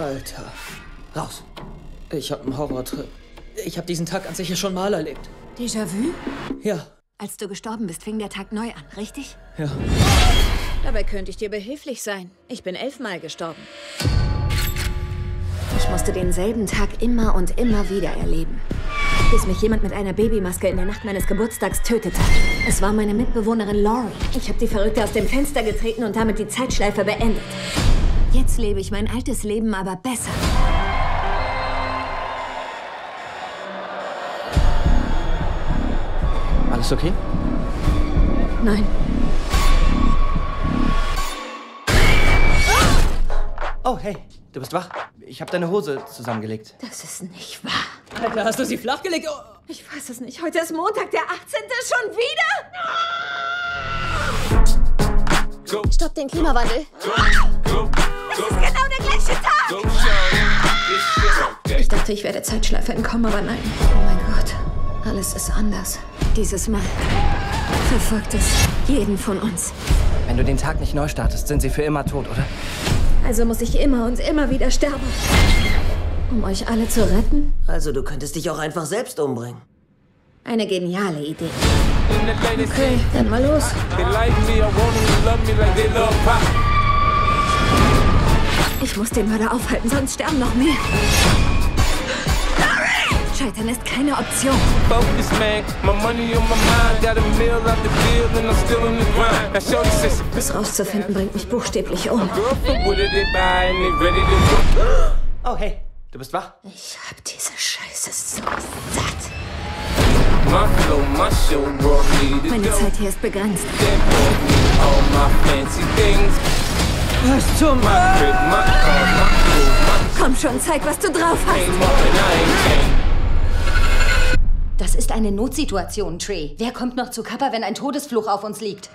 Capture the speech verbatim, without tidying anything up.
Alter. Raus. Ich hab einen Horrortrip. Ich hab diesen Tag an sich ja schon mal erlebt. Déjà-vu? Ja. Als du gestorben bist, fing der Tag neu an, richtig? Ja. Dabei könnte ich dir behilflich sein. Ich bin elfmal gestorben. Ich musste denselben Tag immer und immer wieder erleben, bis mich jemand mit einer Babymaske in der Nacht meines Geburtstags tötete. Es war meine Mitbewohnerin Lori. Ich habe die Verrückte aus dem Fenster getreten und damit die Zeitschleife beendet. Jetzt lebe ich mein altes Leben aber besser. Alles okay? Nein. Oh, hey, du bist wach. Ich habe deine Hose zusammengelegt. Das ist nicht wahr. Alter, hast du sie flachgelegt? Oh. Ich weiß es nicht. Heute ist Montag, der achtzehnte Schon wieder? Ah! Stopp den Klimawandel. Ah! Es ist genau der gleiche Tag. Ich dachte, ich werde Zeitschleife entkommen, aber nein. Oh mein Gott, alles ist anders. Dieses Mal verfolgt es jeden von uns. Wenn du den Tag nicht neu startest, sind sie für immer tot, oder? Also muss ich immer und immer wieder sterben, um euch alle zu retten? Also du könntest dich auch einfach selbst umbringen. Eine geniale Idee. Okay, dann mal los. Ich muss den Mörder aufhalten, sonst sterben noch mehr. Scheitern ist keine Option. Das rauszufinden bringt mich buchstäblich um. Oh hey, du bist wach? Ich hab diese Scheiße so satt. Meine Zeit hier ist begrenzt. Was zum... Komm schon, zeig, was du drauf hast. Das ist eine Notsituation, Trey. Wer kommt noch zu Kappa, wenn ein Todesfluch auf uns liegt?